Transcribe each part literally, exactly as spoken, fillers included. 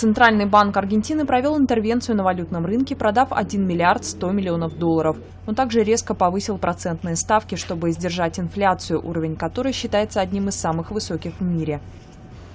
Центральный банк Аргентины провел интервенцию на валютном рынке, продав один миллиард сто миллионов долларов. Он также резко повысил процентные ставки, чтобы сдержать инфляцию, уровень которой считается одним из самых высоких в мире.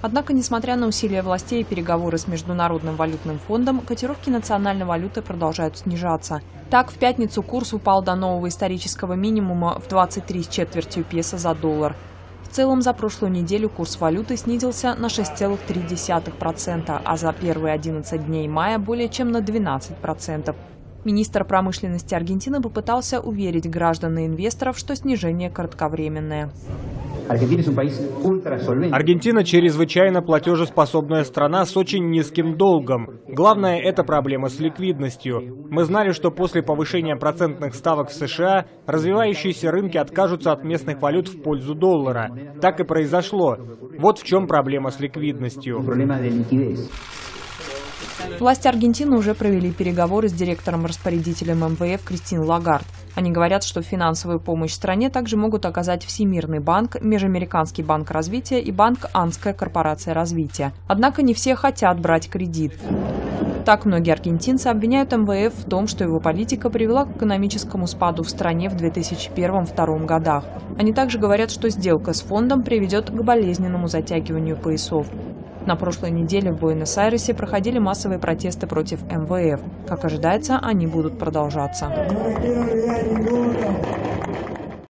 Однако, несмотря на усилия властей и переговоры с Международным валютным фондом, котировки национальной валюты продолжают снижаться. Так, в пятницу курс упал до нового исторического минимума в двадцать три с четвертью песо за доллар. В целом, за прошлую неделю курс валюты снизился на шесть целых три десятых процента, а за первые одиннадцать дней мая более чем на двенадцать процентов. Министр промышленности Аргентины попытался уверить граждан и инвесторов, что снижение кратковременное. Аргентина – чрезвычайно платежеспособная страна с очень низким долгом. Главное – это проблема с ликвидностью. Мы знали, что после повышения процентных ставок в США развивающиеся рынки откажутся от местных валют в пользу доллара. Так и произошло. Вот в чем проблема с ликвидностью. Власти Аргентины уже провели переговоры с директором-распорядителем эм вэ эф Кристин Лагард. Они говорят, что финансовую помощь стране также могут оказать Всемирный банк, Межамериканский банк развития и банк Андская корпорация развития. Однако не все хотят брать кредит. Так, многие аргентинцы обвиняют эм вэ эф в том, что его политика привела к экономическому спаду в стране в две тысячи первом — две тысячи втором годах. Они также говорят, что сделка с фондом приведет к болезненному затягиванию поясов. На прошлой неделе в Буэнос-Айресе проходили массовые протесты против эм вэ эф. Как ожидается, они будут продолжаться.